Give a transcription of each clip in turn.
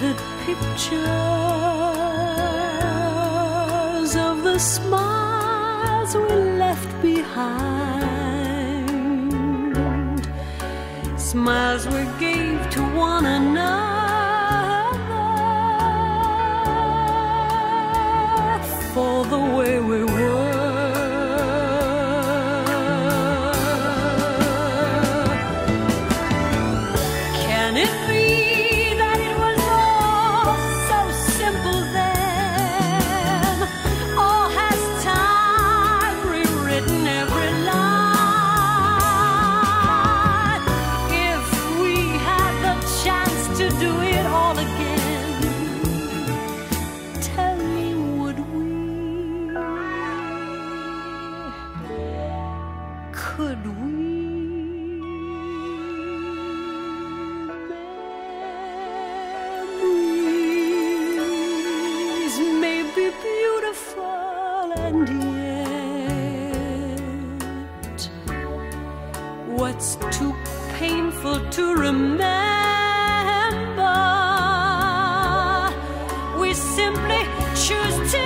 scattered pictures of the smiles we left behind, smiles we gave to one another for the way we were. Could we memories may be beautiful and yet what's too painful to remember? We simply choose to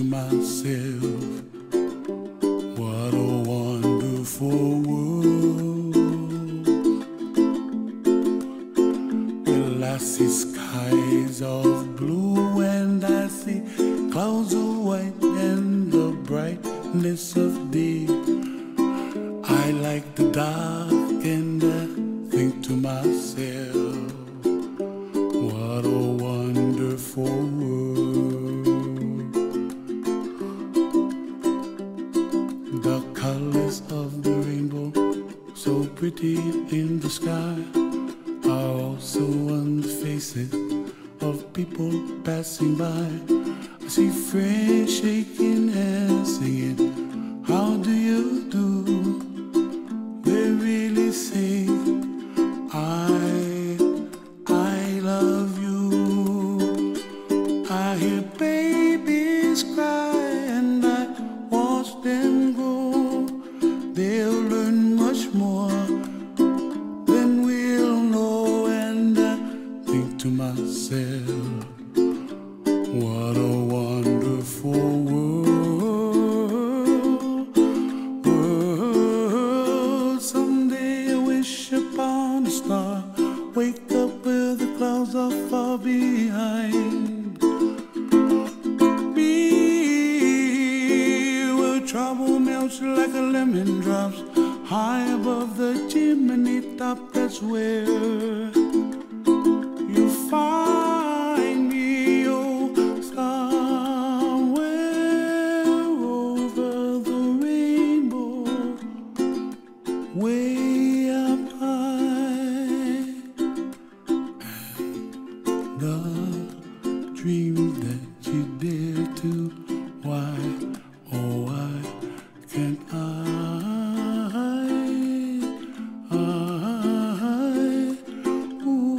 Myself, what a wonderful world. darkness of deep. I like the dark and I think to myself, what a wonderful world. The colors of the rainbow, so pretty in the sky, are also on the faces of people passing by. I see friends shaking hands, singing, how do you do? They really say, I love you. I hear babies cry and I watch them grow. They'll learn much more than we'll know. And I think to myself, what a wonderful world, world. Someday I wish upon a star, wake up where the clouds are far behind. Be where trouble melts like a lemon drops, high above the chimney top. That's where you find way up high, and the dreams that you dare to. Why, oh why can't I ooh, ooh.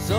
So